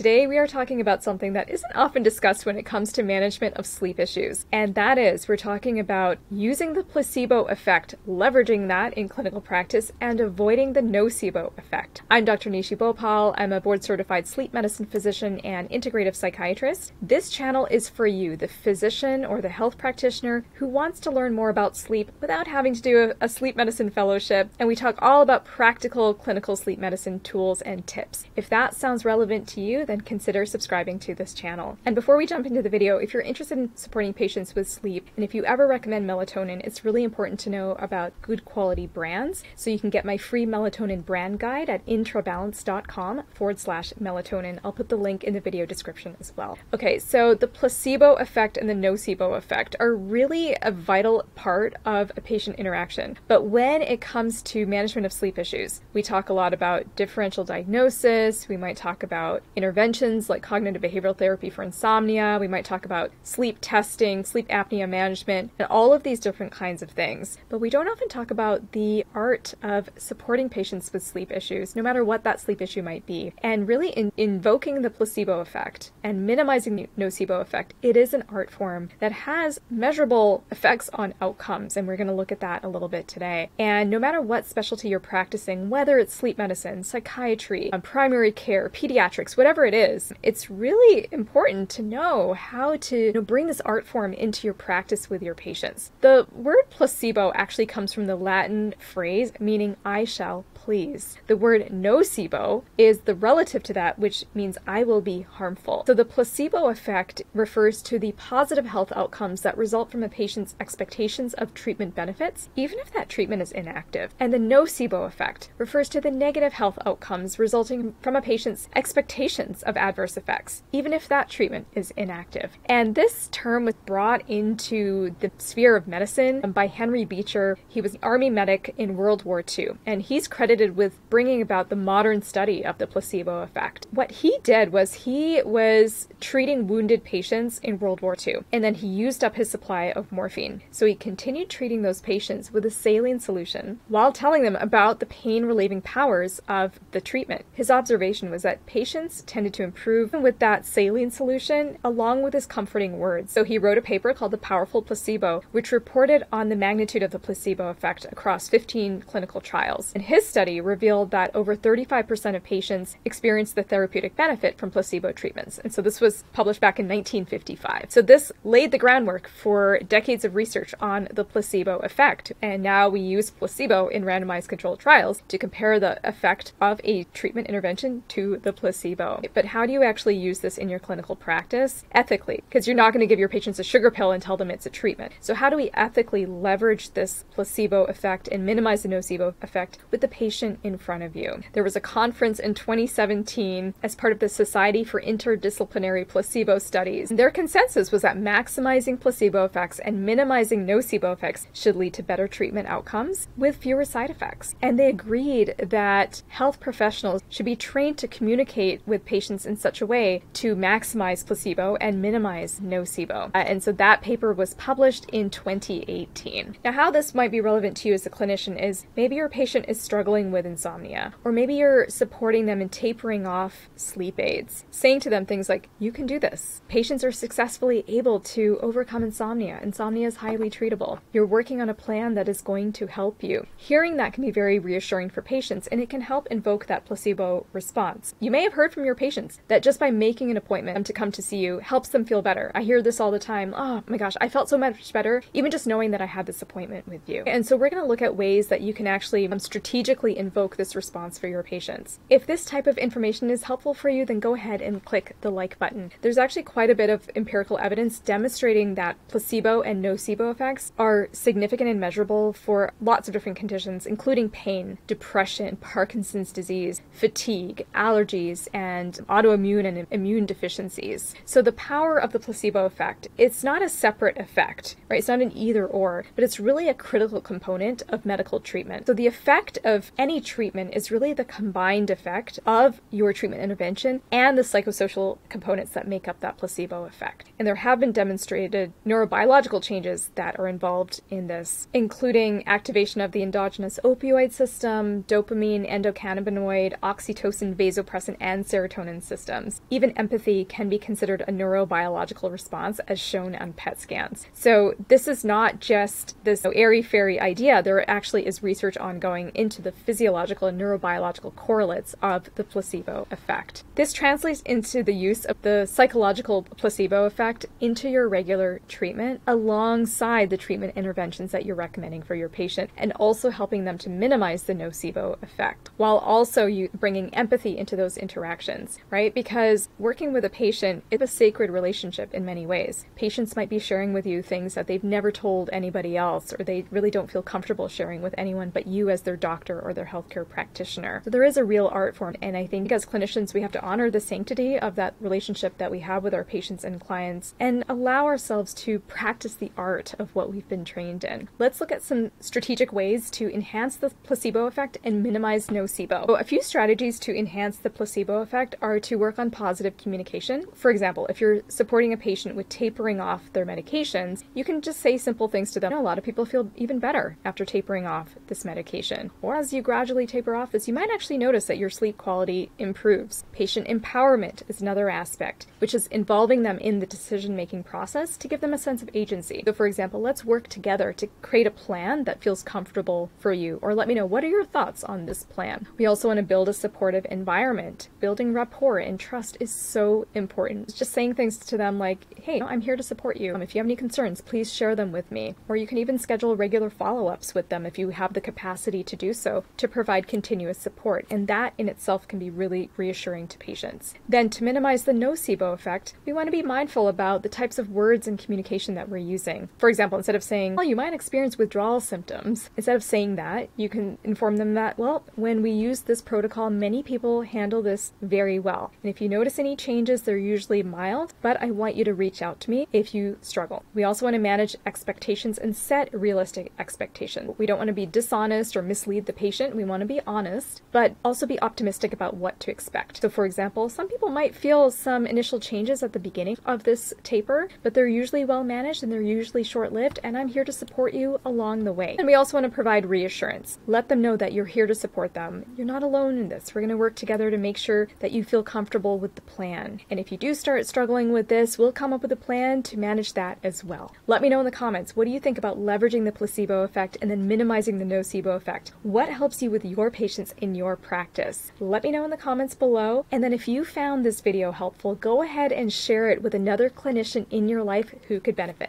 Today we are talking about something that isn't often discussed when it comes to management of sleep issues, and that is we're talking about using the placebo effect, leveraging that in clinical practice, and avoiding the nocebo effect. I'm Dr. Nishi Bhopal. I'm a board-certified sleep medicine physician and integrative psychiatrist. This channel is for you, the physician or the health practitioner who wants to learn more about sleep without having to do a sleep medicine fellowship, and we talk all about practical clinical sleep medicine tools and tips. If that sounds relevant to you, then consider subscribing to this channel. And before we jump into the video, if you're interested in supporting patients with sleep, and if you ever recommend melatonin, it's really important to know about good quality brands. So you can get my free melatonin brand guide at intrabalance.com/melatonin. I'll put the link in the video description as well. Okay, so the placebo effect and the nocebo effect are really a vital part of a patient interaction. But when it comes to management of sleep issues, we talk a lot about differential diagnosis, we might talk about interventions like cognitive behavioral therapy for insomnia, we might talk about sleep testing, sleep apnea management, and all of these different kinds of things. But we don't often talk about the art of supporting patients with sleep issues, no matter what that sleep issue might be, and really invoking the placebo effect and minimizing the nocebo effect. It is an art form that has measurable effects on outcomes, and we're going to look at that a little bit today. And no matter what specialty you're practicing, whether it's sleep medicine, psychiatry, primary care, pediatrics, whatever it is, it's really important to know how to bring this art form into your practice with your patients. The word placebo actually comes from the Latin phrase meaning I shall please. The word nocebo is the relative to that, which means I will be harmful. So the placebo effect refers to the positive health outcomes that result from a patient's expectations of treatment benefits, even if that treatment is inactive. And the nocebo effect refers to the negative health outcomes resulting from a patient's expectations of adverse effects, even if that treatment is inactive. And this term was brought into the sphere of medicine by Henry Beecher. He was an army medic in World War II, and he's credited with bringing about the modern study of the placebo effect. What he did was he was treating wounded patients in World War II, and then he used up his supply of morphine. So he continued treating those patients with a saline solution while telling them about the pain-relieving powers of the treatment. His observation was that patients tended to improve with that saline solution along with his comforting words. So he wrote a paper called The Powerful Placebo, which reported on the magnitude of the placebo effect across 15 clinical trials. And his study revealed that over 35% of patients experienced the therapeutic benefit from placebo treatments. And so this was published back in 1955. So this laid the groundwork for decades of research on the placebo effect. And now we use placebo in randomized controlled trials to compare the effect of a treatment intervention to the placebo. But how do you actually use this in your clinical practice? Ethically, because you're not going to give your patients a sugar pill and tell them it's a treatment. So how do we ethically leverage this placebo effect and minimize the nocebo effect with the patient in front of you? There was a conference in 2017 as part of the Society for Interdisciplinary Placebo Studies. And their consensus was that maximizing placebo effects and minimizing nocebo effects should lead to better treatment outcomes with fewer side effects. And they agreed that health professionals should be trained to communicate with patients in such a way to maximize placebo and minimize nocebo. And so that paper was published in 2018. Now, how this might be relevant to you as a clinician is maybe your patient is struggling with insomnia, or maybe you're supporting them in tapering off sleep aids, saying to them things like, you can do this. Patients are successfully able to overcome insomnia. Insomnia is highly treatable. You're working on a plan that is going to help you. Hearing that can be very reassuring for patients, and it can help invoke that placebo response. You may have heard from your patients that just by making an appointment to come to see you helps them feel better. I hear this all the time. Oh my gosh, I felt so much better even just knowing that I had this appointment with you. And so we're going to look at ways that you can actually strategically invoke this response for your patients. If this type of information is helpful for you, then go ahead and click the like button. There's actually quite a bit of empirical evidence demonstrating that placebo and nocebo effects are significant and measurable for lots of different conditions, including pain, depression, Parkinson's disease, fatigue, allergies, and autoimmune and immune deficiencies. So the power of the placebo effect, it's not a separate effect, right? It's not an either or, but it's really a critical component of medical treatment. So the effect of any treatment is really the combined effect of your treatment intervention and the psychosocial components that make up that placebo effect. And there have been demonstrated neurobiological changes that are involved in this, including activation of the endogenous opioid system, dopamine, endocannabinoid, oxytocin, vasopressin, and serotonin human systems. Even empathy can be considered a neurobiological response, as shown on PET scans. So this is not just this airy-fairy idea. There actually is research ongoing into the physiological and neurobiological correlates of the placebo effect. This translates into the use of the psychological placebo effect into your regular treatment alongside the treatment interventions that you're recommending for your patient, and also helping them to minimize the nocebo effect, while also bringing empathy into those interactions, right? Because working with a patient is a sacred relationship in many ways. Patients might be sharing with you things that they've never told anybody else, or they really don't feel comfortable sharing with anyone but you as their doctor or their healthcare practitioner. So there is a real art form, and I think as clinicians we have to honor the sanctity of that relationship that we have with our patients and clients, and allow ourselves to practice the art of what we've been trained in. Let's look at some strategic ways to enhance the placebo effect and minimize nocebo. So a few strategies to enhance the placebo effect are to work on positive communication. For example, if you're supporting a patient with tapering off their medications, you can just say simple things to them. A lot of people feel even better after tapering off this medication. Or as you gradually taper off this, you might actually notice that your sleep quality improves. Patient empowerment is another aspect, which is involving them in the decision-making process to give them a sense of agency. So for example, let's work together to create a plan that feels comfortable for you, or let me know, what are your thoughts on this plan? We also want to build a supportive environment. Building rapport and trust is so important. It's just saying things to them like, hey, I'm here to support you. If you have any concerns, please share them with me. Or you can even schedule regular follow-ups with them if you have the capacity to do so, to provide continuous support. And that in itself can be really reassuring to patients. Then to minimize the nocebo effect, we want to be mindful about the types of words and communication that we're using. For example, instead of saying, well, you might experience withdrawal symptoms, instead of saying that, you can inform them that, well, when we use this protocol, many people handle this very well. And if you notice any changes, they're usually mild, but I want you to reach out to me if you struggle. We also want to manage expectations and set realistic expectations. We don't want to be dishonest or mislead the patient. We want to be honest, but also be optimistic about what to expect. So for example, some people might feel some initial changes at the beginning of this taper, but they're usually well managed and they're usually short-lived, and I'm here to support you along the way. And we also want to provide reassurance. Let them know that you're here to support them. You're not alone in this. We're going to work together to make sure that you feel comfortable with the plan. And if you do start struggling with this, we'll come up with a plan to manage that as well. Let me know in the comments, what do you think about leveraging the placebo effect and then minimizing the nocebo effect? What helps you with your patients in your practice? Let me know in the comments below. And then if you found this video helpful, go ahead and share it with another clinician in your life who could benefit.